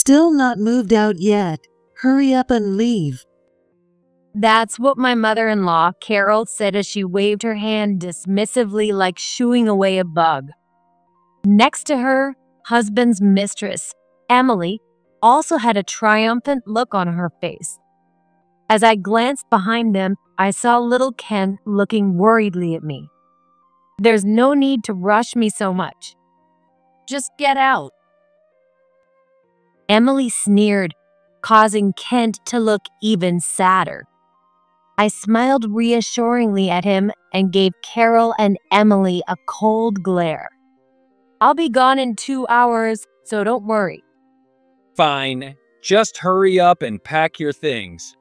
Still not moved out yet. Hurry up and leave. That's what my mother-in-law, Carol, said as she waved her hand dismissively like shooing away a bug. Next to her, husband's mistress, Emily, also had a triumphant look on her face. As I glanced behind them, I saw little Ken looking worriedly at me. There's no need to rush me so much. Just get out. Emily sneered, causing Kent to look even sadder. I smiled reassuringly at him and gave Carol and Emily a cold glare. I'll be gone in 2 hours, so don't worry. Fine. Just hurry up and pack your things.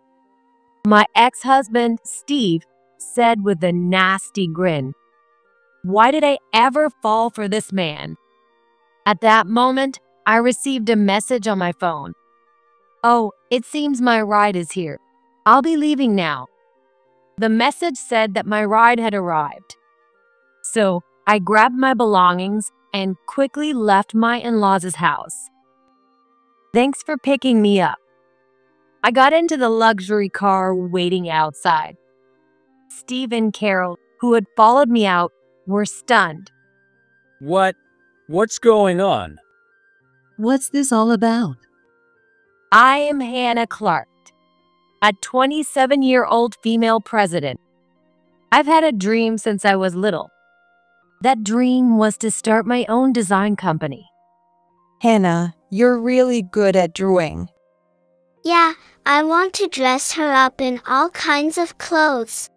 My ex-husband, Steve, said with a nasty grin. Why did I ever fall for this man? At that moment, I received a message on my phone. Oh, it seems my ride is here. I'll be leaving now. The message said that my ride had arrived. So I grabbed my belongings and quickly left my in-laws' house. Thanks for picking me up. I got into the luxury car waiting outside. Steve and Carol, who had followed me out, were stunned. What's going on? What's this all about? I am Hannah Clark, a 27-year-old female president. I've had a dream since I was little. That dream was to start my own design company. Hannah, you're really good at drawing. Yeah, I want to dress her up in all kinds of clothes.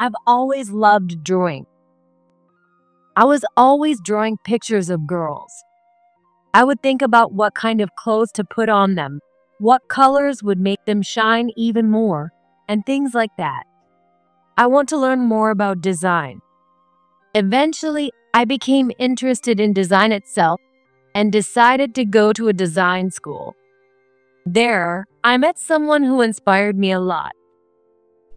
I've always loved drawing. I was always drawing pictures of girls. I would think about what kind of clothes to put on them, what colors would make them shine even more, and things like that. I want to learn more about design. Eventually, I became interested in design itself and decided to go to a design school. There, I met someone who inspired me a lot.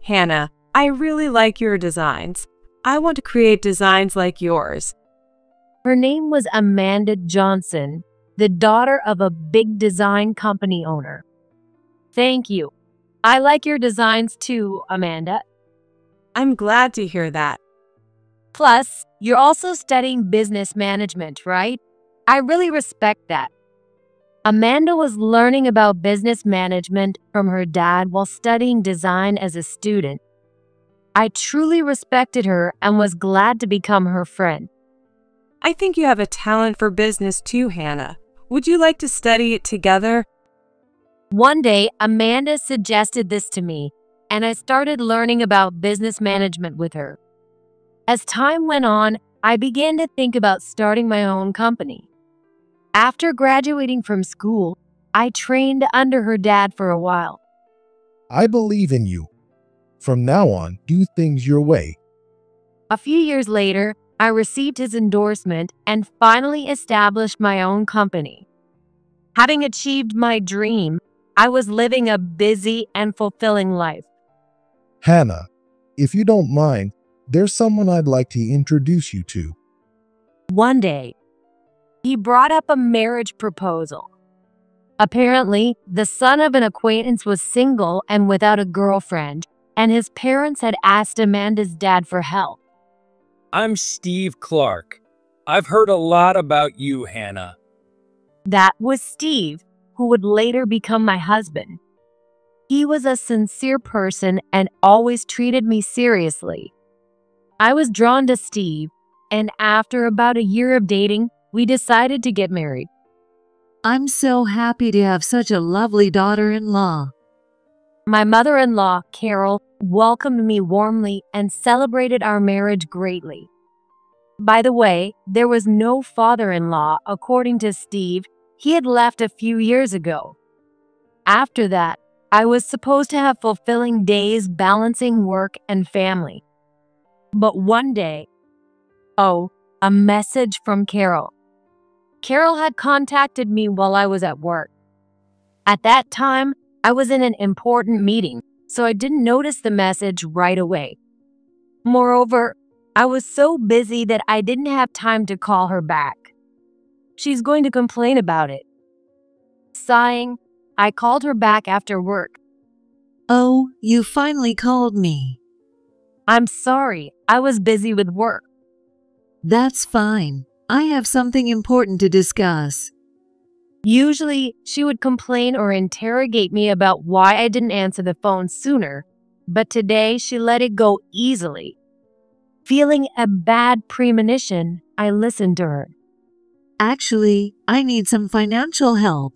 Hannah, I really like your designs. I want to create designs like yours. Her name was Amanda Johnson, the daughter of a big design company owner. Thank you. I like your designs too, Amanda. I'm glad to hear that. Plus, you're also studying business management, right? I really respect that. Amanda was learning about business management from her dad while studying design as a student. I truly respected her and was glad to become her friend. I think you have a talent for business too, Hannah. Would you like to study it together? One day, Amanda suggested this to me, and I started learning about business management with her. As time went on, I began to think about starting my own company. After graduating from school, I trained under her dad for a while. I believe in you. From now on, do things your way. A few years later, I received his endorsement and finally established my own company. Having achieved my dream, I was living a busy and fulfilling life. Hannah, if you don't mind, there's someone I'd like to introduce you to. One day, he brought up a marriage proposal. Apparently, the son of an acquaintance was single and without a girlfriend, and his parents had asked Amanda's dad for help. I'm Steve Clark. I've heard a lot about you, Hannah. That was Steve, who would later become my husband. He was a sincere person and always treated me seriously. I was drawn to Steve, and after about a year of dating, we decided to get married. I'm so happy to have such a lovely daughter-in-law. My mother-in-law, Carol, welcomed me warmly and celebrated our marriage greatly. By the way, there was no father-in-law, according to Steve. He had left a few years ago. After that, I was supposed to have fulfilling days balancing work and family. But one day, a message from Carol. Carol had contacted me while I was at work. At that time, I was in an important meeting, so I didn't notice the message right away. Moreover, I was so busy that I didn't have time to call her back. She's going to complain about it. Sighing, I called her back after work. Oh, you finally called me. I'm sorry, I was busy with work. That's fine. I have something important to discuss. Usually, she would complain or interrogate me about why I didn't answer the phone sooner, but today she let it go easily. Feeling a bad premonition, I listened to her. Actually, I need some financial help.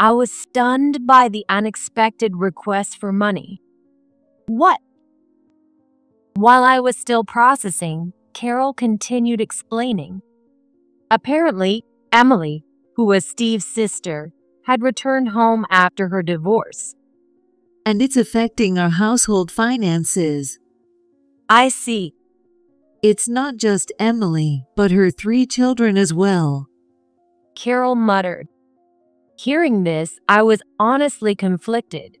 I was stunned by the unexpected request for money. What? While I was still processing, Carol continued explaining. Apparently, Emily, who was Steve's sister, had returned home after her divorce. And it's affecting our household finances. I see. It's not just Emily, but her 3 children as well. Carol muttered. Hearing this, I was honestly conflicted.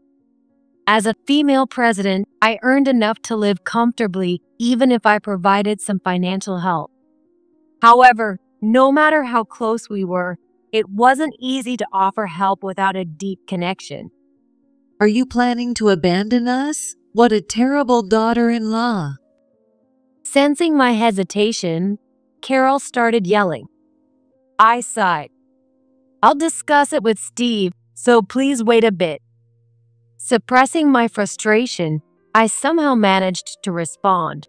As a female president, I earned enough to live comfortably, even if I provided some financial help. However, no matter how close we were, it wasn't easy to offer help without a deep connection. Are you planning to abandon us? What a terrible daughter-in-law. Sensing my hesitation, Carol started yelling. I sighed. I'll discuss it with Steve, so please wait a bit. Suppressing my frustration, I somehow managed to respond.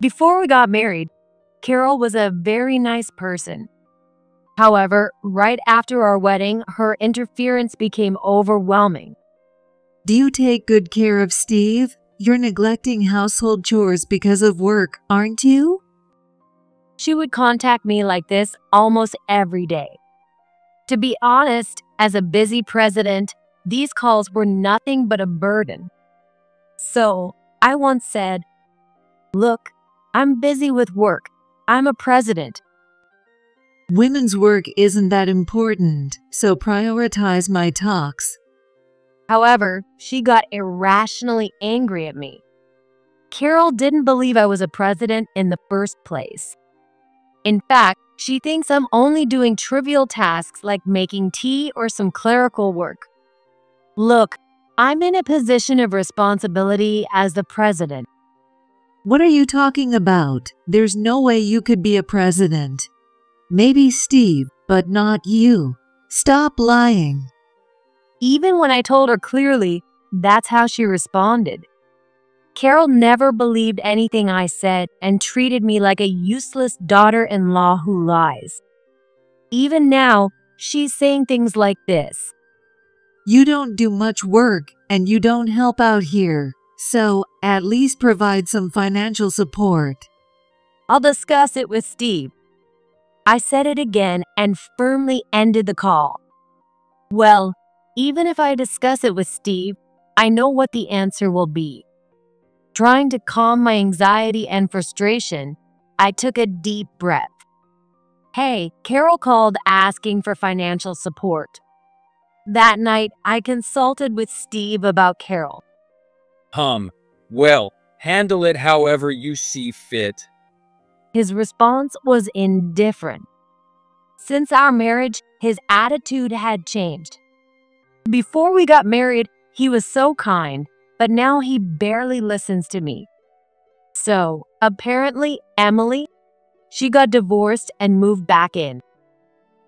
Before we got married, Carol was a very nice person. However, right after our wedding, her interference became overwhelming. Do you take good care of Steve? You're neglecting household chores because of work, aren't you? She would contact me like this almost every day. To be honest, as a busy president, these calls were nothing but a burden. So, I once said, "Look, I'm busy with work. I'm a president." Women's work isn't that important, so prioritize my talks. However, she got irrationally angry at me. Carol didn't believe I was a president in the first place. In fact, she thinks I'm only doing trivial tasks like making tea or some clerical work. Look, I'm in a position of responsibility as the president. What are you talking about? There's no way you could be a president. Maybe Steve, but not you. Stop lying. Even when I told her clearly, that's how she responded. Carol never believed anything I said and treated me like a useless daughter-in-law who lies. Even now, she's saying things like this. You don't do much work, and you don't help out here, so at least provide some financial support. I'll discuss it with Steve. I said it again and firmly ended the call. Well, even if I discuss it with Steve, I know what the answer will be. Trying to calm my anxiety and frustration, I took a deep breath. Hey, Carol called asking for financial support. That night, I consulted with Steve about Carol. Well, handle it however you see fit. His response was indifferent. Since our marriage, his attitude had changed. Before we got married, he was so kind, but now he barely listens to me. So, apparently, Emily, she got divorced and moved back in.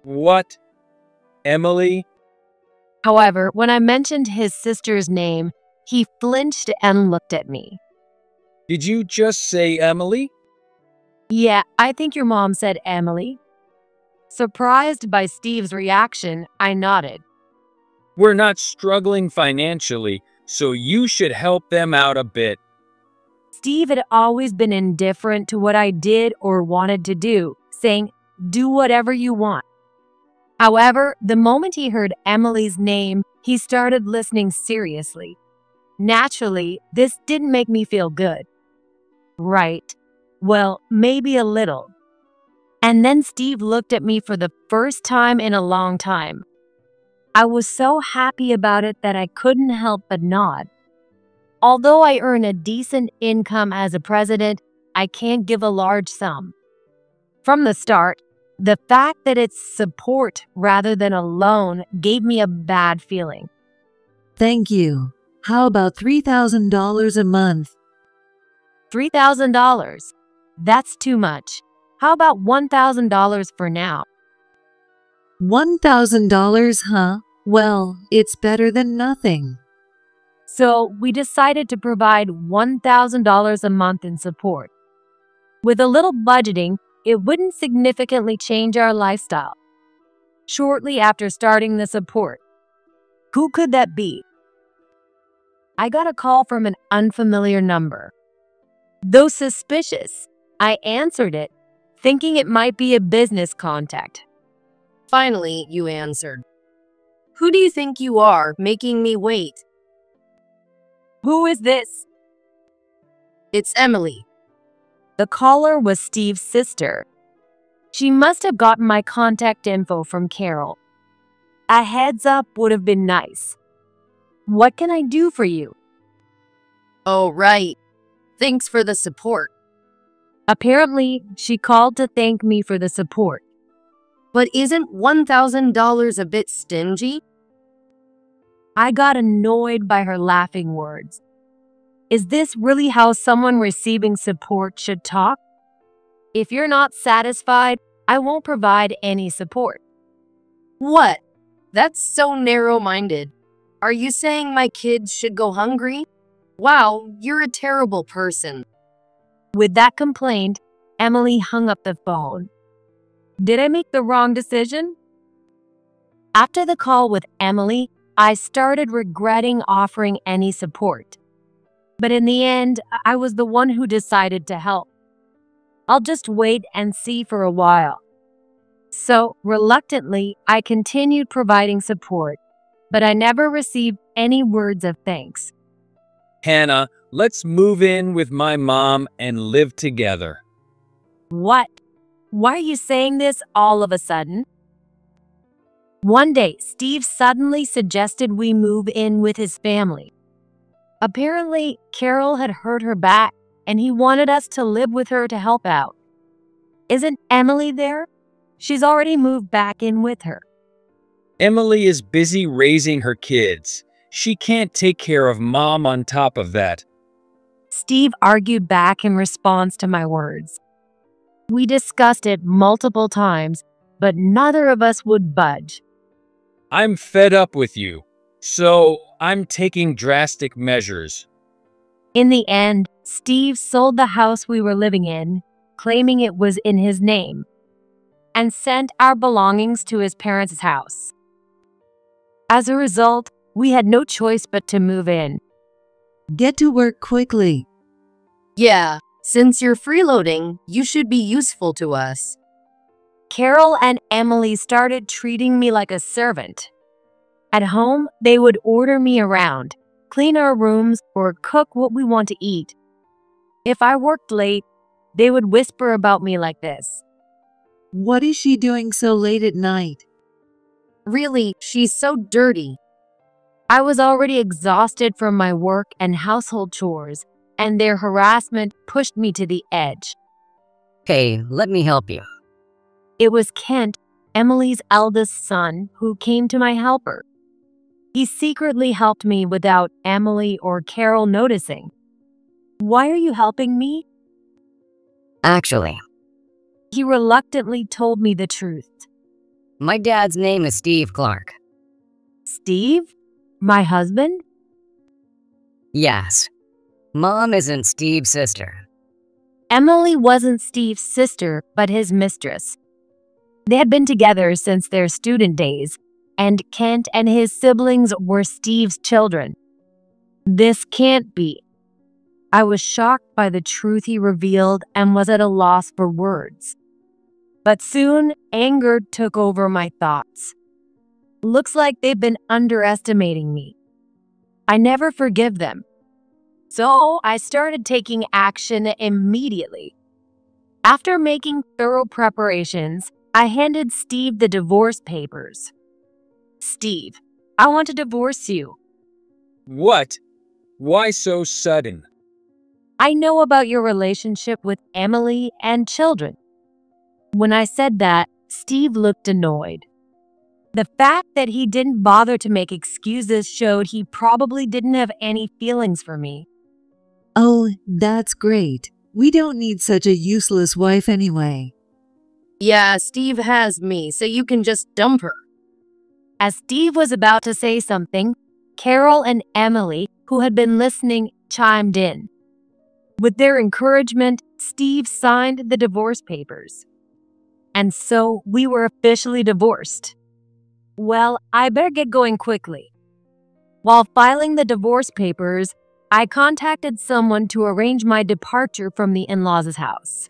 What? Emily? However, when I mentioned his sister's name, he flinched and looked at me. Did you just say Emily? Yeah, I think your mom said Emily. Surprised by Steve's reaction, I nodded. We're not struggling financially, so you should help them out a bit. Steve had always been indifferent to what I did or wanted to do, saying, do whatever you want. However, the moment he heard Emily's name, he started listening seriously. Naturally, this didn't make me feel good. Right. Well, maybe a little. And then Steve looked at me for the first time in a long time. I was so happy about it that I couldn't help but nod. Although I earn a decent income as a president, I can't give a large sum. From the start, The fact that it's support rather than a loan gave me a bad feeling. Thank you. How about $3,000 a month? $3,000? That's too much. How about $1,000 for now? $1,000, huh? Well, it's better than nothing. So we decided to provide $1,000 a month in support. With a little budgeting, it wouldn't significantly change our lifestyle. Shortly after starting the support, who could that be? I got a call from an unfamiliar number. Though suspicious, I answered it, thinking it might be a business contact. Finally, you answered. Who do you think you are, making me wait? Who is this? It's Emily. The caller was Steve's sister. She must have gotten my contact info from Carol. A heads up would have been nice. What can I do for you? Oh, right. Thanks for the support. Apparently, she called to thank me for the support. But isn't $1,000 a bit stingy? I got annoyed by her laughing words. Is this really how someone receiving support should talk? If you're not satisfied, I won't provide any support. What? That's so narrow-minded. Are you saying my kids should go hungry? Wow, you're a terrible person. With that complaint, Emily hung up the phone. Did I make the wrong decision? After the call with Emily, I started regretting offering any support. But in the end, I was the one who decided to help. I'll just wait and see for a while. So, reluctantly, I continued providing support, but I never received any words of thanks. Hannah, let's move in with my mom and live together. What? Why are you saying this all of a sudden? One day, Steve suddenly suggested we move in with his family. Apparently, Carol had hurt her back, and he wanted us to live with her to help out. Isn't Emily there? She's already moved back in with her. Emily is busy raising her kids. She can't take care of Mom on top of that. Steve argued back in response to my words. We discussed it multiple times, but neither of us would budge. I'm fed up with you. So, I'm taking drastic measures. In the end, Steve sold the house we were living in, claiming it was in his name, and sent our belongings to his parents' house. As a result, we had no choice but to move in. Get to work quickly. Yeah, since you're freeloading, you should be useful to us. Carol and Emily started treating me like a servant. At home, they would order me around, clean our rooms, or cook what we want to eat. If I worked late, they would whisper about me like this. What is she doing so late at night? Really, she's so dirty. I was already exhausted from my work and household chores, and their harassment pushed me to the edge. Hey, let me help you. It was Kent, Emily's eldest son, who came to my helper. He secretly helped me without Emily or Carol noticing. Why are you helping me? Actually, he reluctantly told me the truth. My dad's name is Steve Clark. Steve? My husband? Yes. Mom isn't Steve's sister. Emily wasn't Steve's sister, but his mistress. They had been together since their student days, and Kent and his siblings were Steve's children. This can't be. I was shocked by the truth he revealed and was at a loss for words. But soon, anger took over my thoughts. Looks like they've been underestimating me. I never forgive them. So I started taking action immediately. After making thorough preparations, I handed Steve the divorce papers. Steve, I want to divorce you. What? Why so sudden? I know about your relationship with Emily and children. When I said that, Steve looked annoyed. The fact that he didn't bother to make excuses showed he probably didn't have any feelings for me. Oh, that's great. We don't need such a useless wife anyway. Yeah, Steve has me, so you can just dump her. As Steve was about to say something, Carol and Emily, who had been listening, chimed in. With their encouragement, Steve signed the divorce papers. And so we were officially divorced. Well, I better get going quickly. While filing the divorce papers, I contacted someone to arrange my departure from the in-laws' house.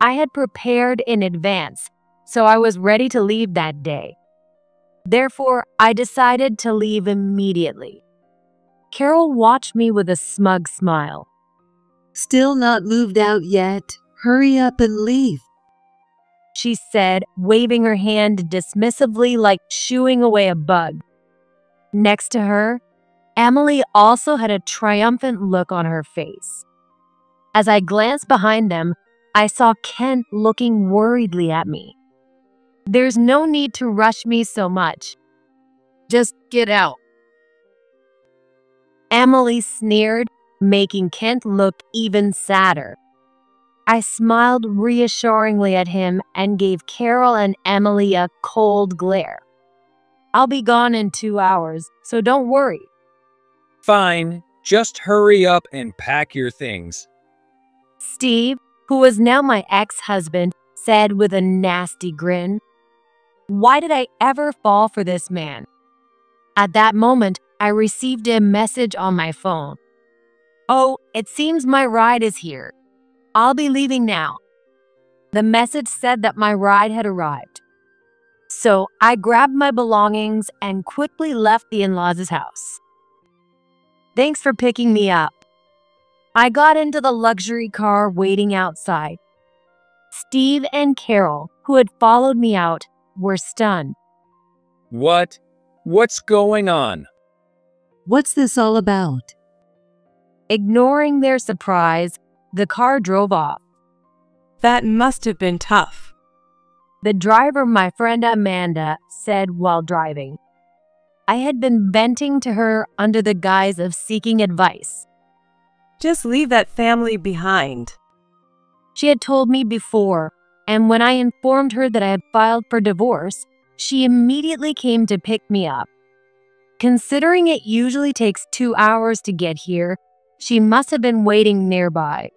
I had prepared in advance, so I was ready to leave that day. Therefore, I decided to leave immediately. Carol watched me with a smug smile. Still not moved out yet. Hurry up and leave, she said, waving her hand dismissively like shooing away a bug. Next to her, Emily also had a triumphant look on her face. As I glanced behind them, I saw Kent looking worriedly at me. There's no need to rush me so much. Just get out, Emily sneered, making Kent look even sadder. I smiled reassuringly at him and gave Carol and Emily a cold glare. I'll be gone in 2 hours, so don't worry. Fine, just hurry up and pack your things, Steve, who was now my ex-husband, said with a nasty grin. Why did I ever fall for this man? At that moment, I received a message on my phone. Oh, it seems my ride is here. I'll be leaving now. The message said that my ride had arrived. So I grabbed my belongings and quickly left the in-laws' house. Thanks for picking me up. I got into the luxury car waiting outside. Steve and Carol, who had followed me out, were stunned. What? What's going on? What's this all about? Ignoring their surprise, the car drove off. That must have been tough, the driver, my friend Amanda, said while driving. I had been venting to her under the guise of seeking advice. Just leave that family behind, she had told me before, and when I informed her that I had filed for divorce, she immediately came to pick me up. Considering it usually takes 2 hours to get here, she must have been waiting nearby.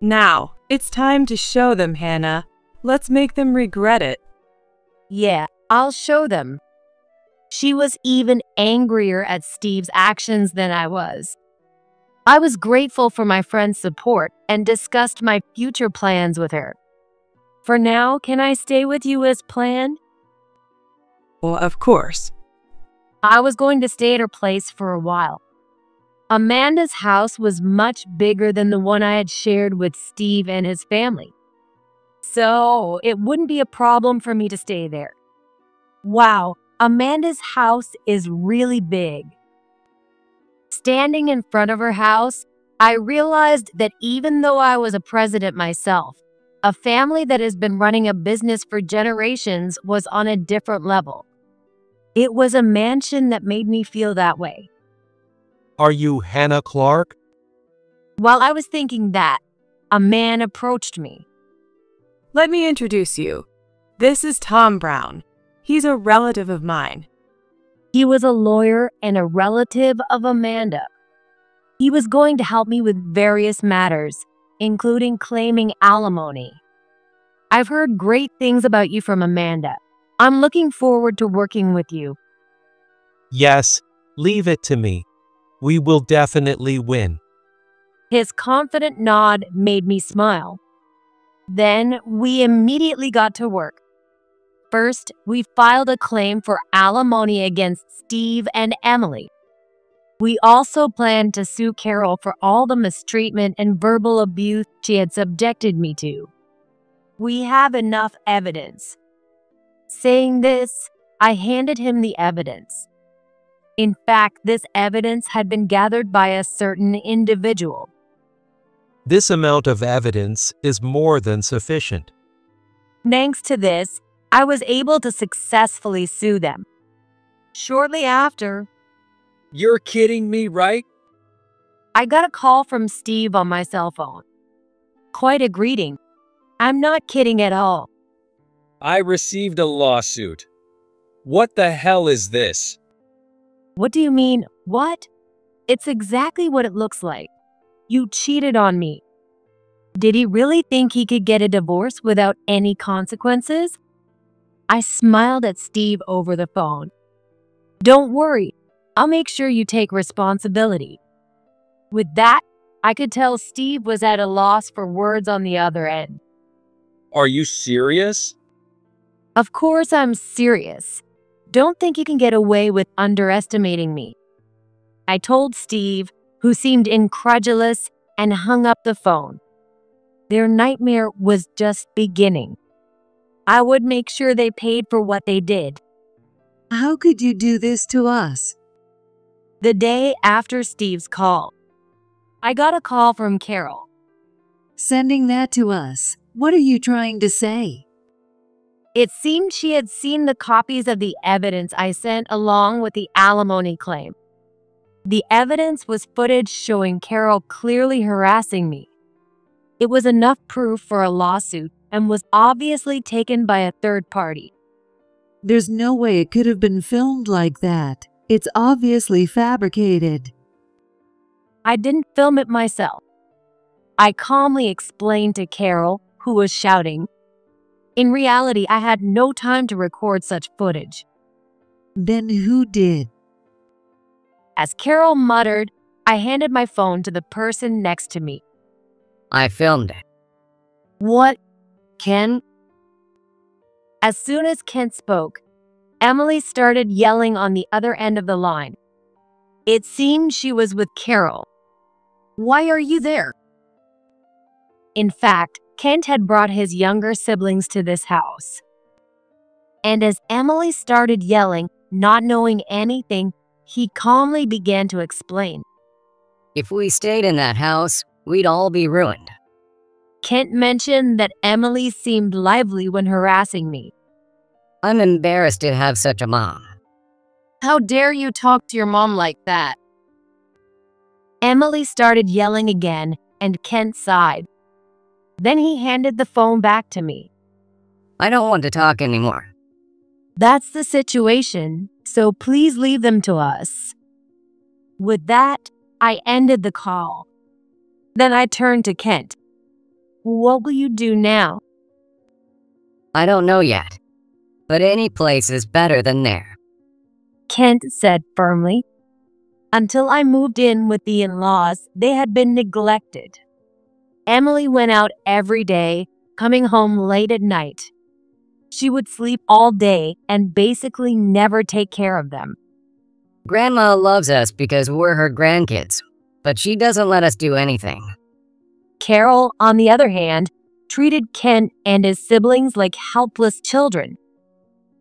Now, it's time to show them, Hannah. Let's make them regret it. Yeah, I'll show them. She was even angrier at Steve's actions than I was. I was grateful for my friend's support and discussed my future plans with her. For now, can I stay with you as planned? Well, of course. I was going to stay at her place for a while. Amanda's house was much bigger than the one I had shared with Steve and his family, so it wouldn't be a problem for me to stay there. Wow, Amanda's house is really big. Standing in front of her house, I realized that even though I was a president myself, a family that has been running a business for generations was on a different level. It was a mansion that made me feel that way. Are you Hannah Clark? While I was thinking that, a man approached me. Let me introduce you. This is Tom Brown. He's a relative of mine. He was a lawyer and a relative of Amanda. He was going to help me with various matters, including claiming alimony. I've heard great things about you from Amanda. I'm looking forward to working with you. Yes, leave it to me. We will definitely win. His confident nod made me smile. Then we immediately got to work. First, we filed a claim for alimony against Steve and Emily. We also planned to sue Carol for all the mistreatment and verbal abuse she had subjected me to. We have enough evidence. Saying this, I handed him the evidence. In fact, this evidence had been gathered by a certain individual. This amount of evidence is more than sufficient, Thanks to this, I was able to successfully sue them. Shortly after, "You're kidding me, right?" I got a call from Steve on my cell phone. Quite a greeting. I'm not kidding at all. "I received a lawsuit. What the hell is this?" "What do you mean, what? It's exactly what it looks like. You cheated on me." Did he really think he could get a divorce without any consequences? I smiled at Steve over the phone. "Don't worry, I'll make sure you take responsibility." With that, I could tell Steve was at a loss for words on the other end. "Are you serious?" "Of course I'm serious. Don't think you can get away with underestimating me." I told Steve, who seemed incredulous, and hung up the phone. Their nightmare was just beginning. I would make sure they paid for what they did. "How could you do this to us?" The day after Steve's call, I got a call from Carol. "Sending that to us. What are you trying to say?" It seemed she had seen the copies of the evidence I sent along with the alimony claim. The evidence was footage showing Carol clearly harassing me. It was enough proof for a lawsuit and was obviously taken by a third party. "There's no way it could have been filmed like that. It's obviously fabricated." I didn't film it myself. I calmly explained to Carol, who was shouting. In reality, I had no time to record such footage. "Then who did?" As Carol muttered, I handed my phone to the person next to me. "I filmed it." "What? Ken?" As soon as Kent spoke, Emily started yelling on the other end of the line. It seemed she was with Carol. "Why are you there?" In fact, Kent had brought his younger siblings to this house. And as Emily started yelling, not knowing anything, he calmly began to explain. "If we stayed in that house, we'd all be ruined." Kent mentioned that Emily seemed lively when harassing me. "I'm embarrassed to have such a mom." "How dare you talk to your mom like that?" Emily started yelling again, and Kent sighed. Then he handed the phone back to me. "I don't want to talk anymore." "That's the situation, so please leave them to us." With that, I ended the call. Then I turned to Kent. "What will you do now?" "I don't know yet, but any place is better than there," Kent said firmly. Until I moved in with the in-laws, they had been neglected. Emily went out every day, coming home late at night. She would sleep all day and basically never take care of them. "Grandma loves us because we're her grandkids, but she doesn't let us do anything." Carol, on the other hand, treated Kent and his siblings like helpless children.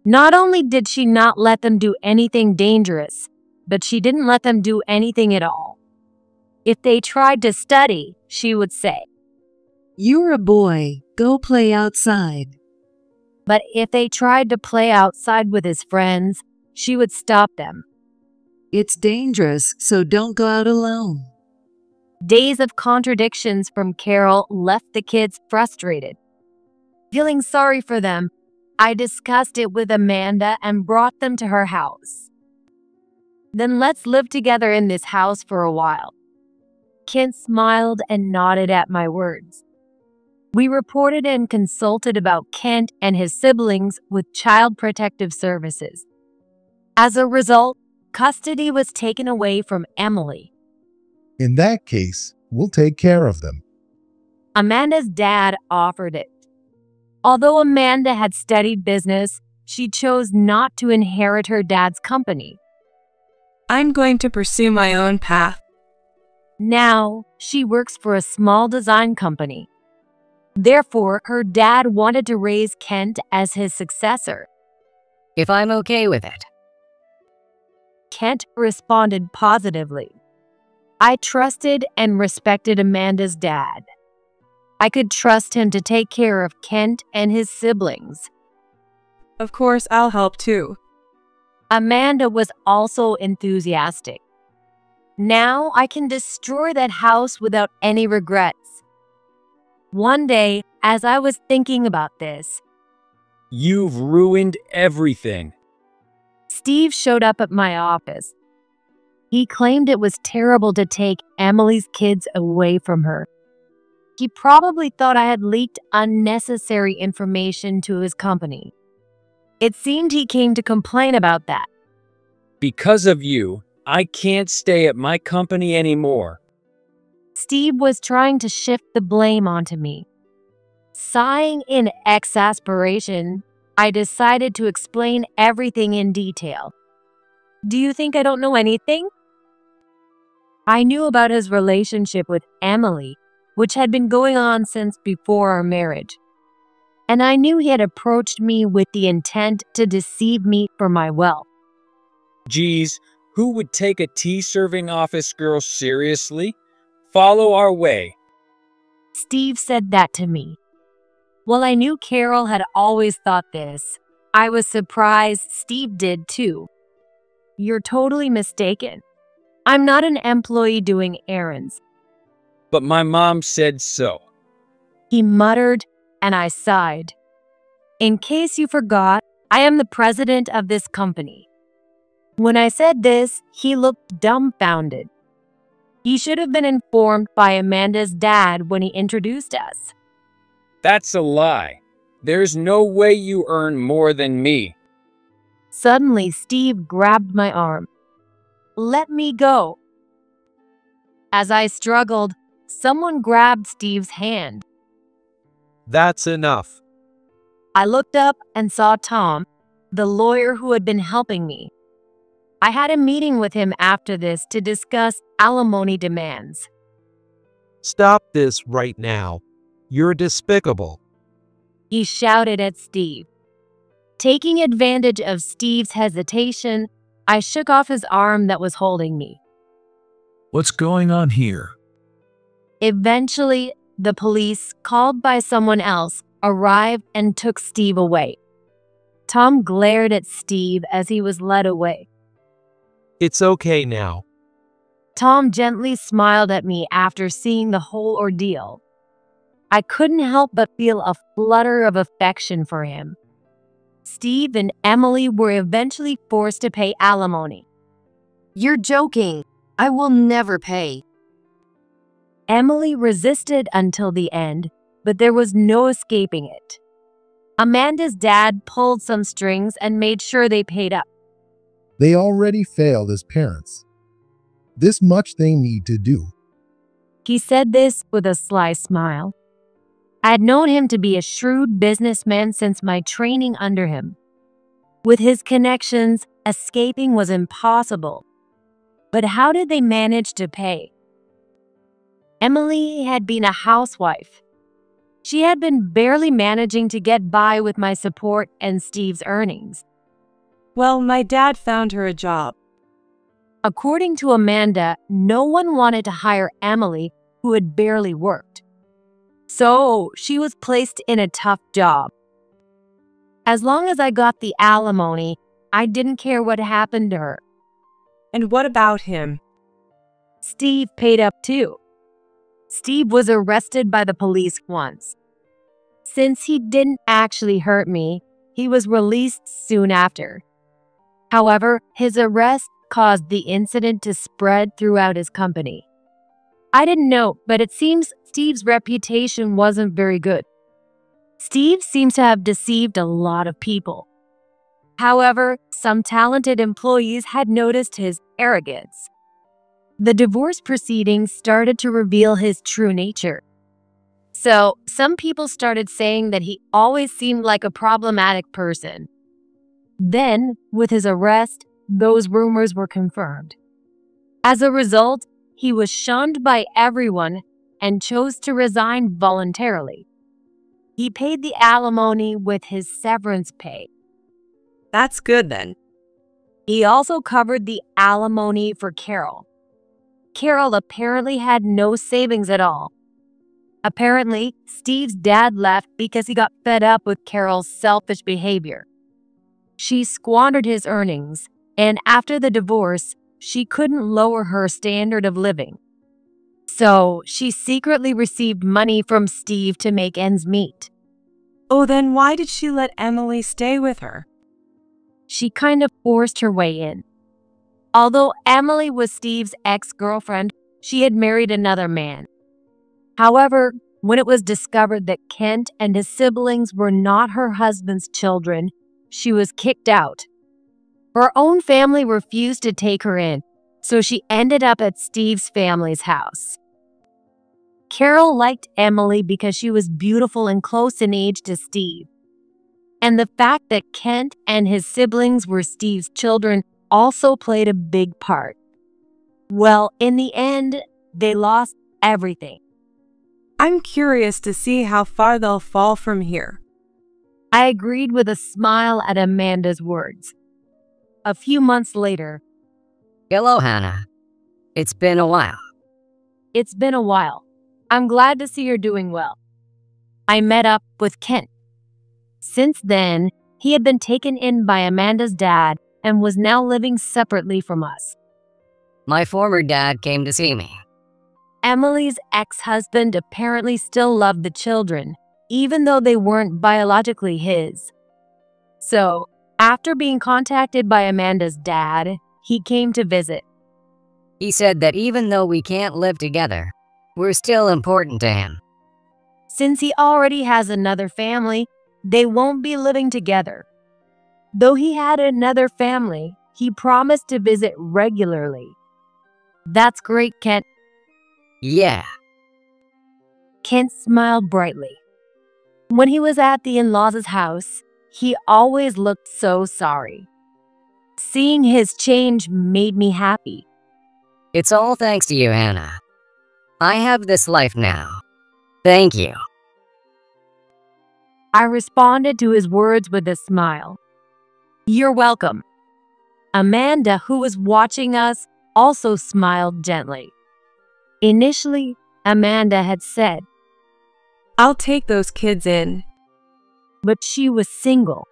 Not only did she not let them do anything dangerous, but she didn't let them do anything at all. If they tried to study, she would say, "You're a boy, go play outside." But if they tried to play outside with his friends, she would stop them. "It's dangerous, so don't go out alone." Days of contradictions from Carol left the kids frustrated. Feeling sorry for them, I discussed it with Amanda and brought them to her house. "Then let's live together in this house for a while." Kent smiled and nodded at my words. We reported and consulted about Kent and his siblings with Child Protective Services. As a result, custody was taken away from Emily. "In that case, we'll take care of them." Amanda's dad offered it. Although Amanda had studied business, she chose not to inherit her dad's company. "I'm going to pursue my own path." Now, she works for a small design company. Therefore, her dad wanted to raise Kent as his successor. "If I'm okay with it." Kent responded positively. I trusted and respected Amanda's dad. I could trust him to take care of Kent and his siblings. Of course, I'll help too. Amanda was also enthusiastic. Now I can destroy that house without any regrets. One day, as I was thinking about this, "You've ruined everything." Steve showed up at my office. He claimed it was terrible to take Emily's kids away from her. He probably thought I had leaked unnecessary information to his company. It seemed he came to complain about that. "Because of you, I can't stay at my company anymore." Steve was trying to shift the blame onto me. Sighing in exasperation, I decided to explain everything in detail. "Do you think I don't know anything?" I knew about his relationship with Emily, which had been going on since before our marriage. And I knew he had approached me with the intent to deceive me for my wealth. "Geez, who would take a tea-serving office girl seriously? Follow our way." Steve said that to me. While I knew Carol had always thought this, I was surprised Steve did too. "You're totally mistaken. I'm not an employee doing errands." "But my mom said so," he muttered, and I sighed. "In case you forgot, I am the president of this company." When I said this, he looked dumbfounded. He should have been informed by Amanda's dad when he introduced us. "That's a lie. There's no way you earn more than me." Suddenly, Steve grabbed my arm. "Let me go." As I struggled, someone grabbed Steve's hand. "That's enough." I looked up and saw Tom, the lawyer who had been helping me. I had a meeting with him after this to discuss alimony demands. "Stop this right now. You're despicable," he shouted at Steve. Taking advantage of Steve's hesitation, I shook off his arm that was holding me. "What's going on here?" Eventually, the police, called by someone else, arrived and took Steve away. Tom glared at Steve as he was led away. "It's okay now." Tom gently smiled at me after seeing the whole ordeal. I couldn't help but feel a flutter of affection for him. Steve and Emily were eventually forced to pay alimony. "You're joking. I will never pay." Emily resisted until the end, but there was no escaping it. Amanda's dad pulled some strings and made sure they paid up. "They already failed as parents. This much they need to do." He said this with a sly smile. I had known him to be a shrewd businessman since my training under him. With his connections, escaping was impossible. But how did they manage to pay? Emily had been a housewife. She had been barely managing to get by with my support and Steve's earnings. "Well, my dad found her a job." According to Amanda, no one wanted to hire Emily, who had barely worked. So she was placed in a tough job. As long as I got the alimony, I didn't care what happened to her. "And what about him?" Steve paid up too. Steve was arrested by the police once. Since he didn't actually hurt me, he was released soon after. However, his arrest caused the incident to spread throughout his company. I didn't know, but it seems Steve's reputation wasn't very good. Steve seems to have deceived a lot of people. However, some talented employees had noticed his arrogance. The divorce proceedings started to reveal his true nature. So, some people started saying that he always seemed like a problematic person. Then, with his arrest, those rumors were confirmed. As a result, he was shunned by everyone and chose to resign voluntarily. He paid the alimony with his severance pay. "That's good then." He also covered the alimony for Carol. Carol apparently had no savings at all. Apparently, Steve's dad left because he got fed up with Carol's selfish behavior. She squandered his earnings, and after the divorce, she couldn't lower her standard of living. So, she secretly received money from Steve to make ends meet. Oh, then why did she let Emily stay with her? She kind of forced her way in. Although Emily was Steve's ex-girlfriend, she had married another man. However, when it was discovered that Kent and his siblings were not her husband's children, she was kicked out. Her own family refused to take her in, so she ended up at Steve's family's house. Carol liked Emily because she was beautiful and close in age to Steve. And the fact that Kent and his siblings were Steve's children also played a big part. Well, in the end, they lost everything. I'm curious to see how far they'll fall from here. I agreed with a smile at Amanda's words. A few months later. Hello, Hannah. It's been a while. It's been a while. I'm glad to see you're doing well. I met up with Kent. Since then, he had been taken in by Amanda's dad and was now living separately from us. My former dad came to see me. Emily's ex-husband apparently still loved the children, even though they weren't biologically his. So, after being contacted by Amanda's dad, he came to visit. He said that even though we can't live together, we're still important to him. Since he already has another family, they won't be living together. Though he had another family, he promised to visit regularly. That's great, Kent. Yeah. Kent smiled brightly. When he was at the in-laws' house, he always looked so sorry. Seeing his change made me happy. It's all thanks to you, Hannah. I have this life now. Thank you. I responded to his words with a smile. You're welcome. Amanda, who was watching us, also smiled gently. Initially, Amanda had said, I'll take those kids in. But she was single.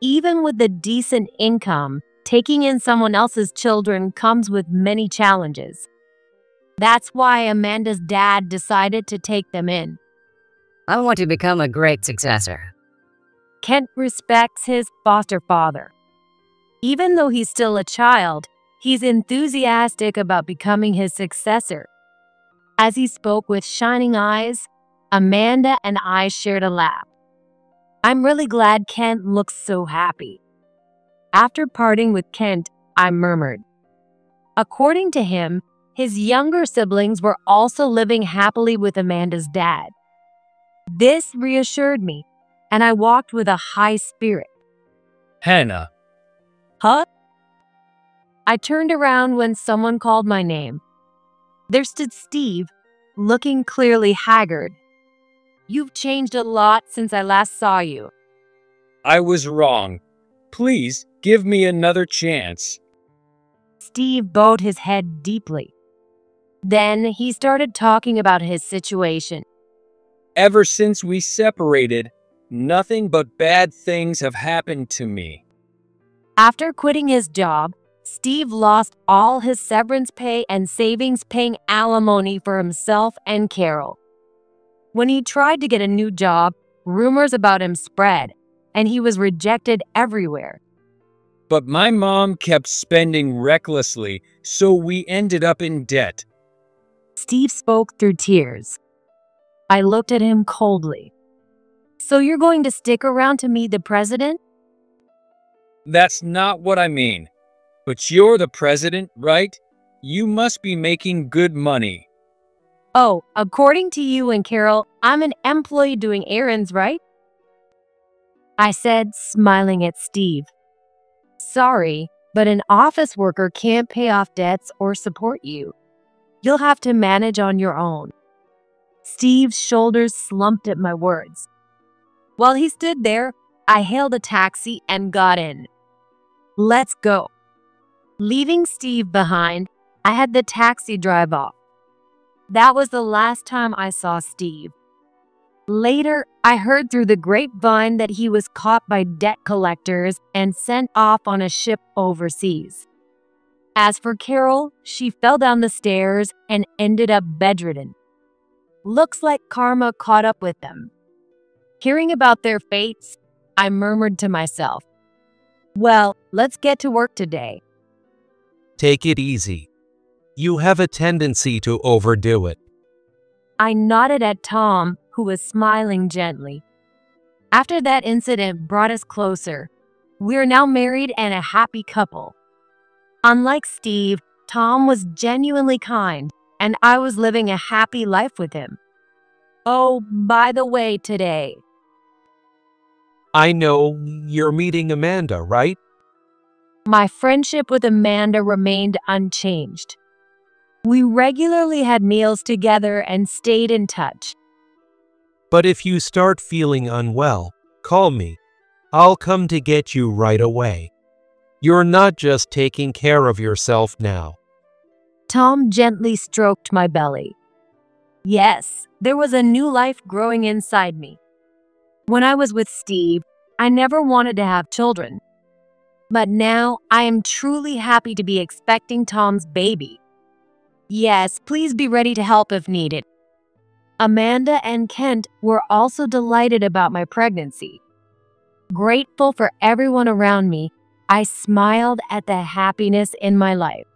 Even with a decent income, taking in someone else's children comes with many challenges. That's why Amanda's dad decided to take them in. I want to become a great successor. Kent respects his foster father. Even though he's still a child, he's enthusiastic about becoming his successor. As he spoke with shining eyes, Amanda and I shared a laugh. I'm really glad Kent looks so happy. After parting with Kent, I murmured. According to him, his younger siblings were also living happily with Amanda's dad. This reassured me, and I walked with a high spirit. Hannah. Huh? I turned around when someone called my name. There stood Steve, looking clearly haggard. You've changed a lot since I last saw you. I was wrong. Please give me another chance. Steve bowed his head deeply. Then he started talking about his situation. Ever since we separated, nothing but bad things have happened to me. After quitting his job, Steve lost all his severance pay and savings paying alimony for himself and Carol. When he tried to get a new job, rumors about him spread, and he was rejected everywhere. But my mom kept spending recklessly, so we ended up in debt. Steve spoke through tears. I looked at him coldly. So you're going to stick around to meet the president? That's not what I mean. But you're the president, right? You must be making good money. Oh, according to you and Carol, I'm an employee doing errands, right? I said, smiling at Steve. Sorry, but an office worker can't pay off debts or support you. You'll have to manage on your own. Steve's shoulders slumped at my words. While he stood there, I hailed a taxi and got in. Let's go. Leaving Steve behind, I had the taxi drive off. That was the last time I saw Steve. Later, I heard through the grapevine that he was caught by debt collectors and sent off on a ship overseas. As for Carol, she fell down the stairs and ended up bedridden. Looks like karma caught up with them. Hearing about their fates, I murmured to myself, well, let's get to work today. Take it easy. You have a tendency to overdo it. I nodded at Tom, who was smiling gently. After that incident brought us closer. We are now married and a happy couple. Unlike Steve, Tom was genuinely kind, and I was living a happy life with him. Oh, by the way, today. I know you're meeting Amanda, right? My friendship with Amanda remained unchanged. We regularly had meals together and stayed in touch. But if you start feeling unwell, call me. I'll come to get you right away. You're not just taking care of yourself now. Tom gently stroked my belly. Yes, there was a new life growing inside me. When I was with Steve, I never wanted to have children. But now, I am truly happy to be expecting Tom's baby. Yes, please be ready to help if needed. Amanda and Kent were also delighted about my pregnancy. Grateful for everyone around me, I smiled at the happiness in my life.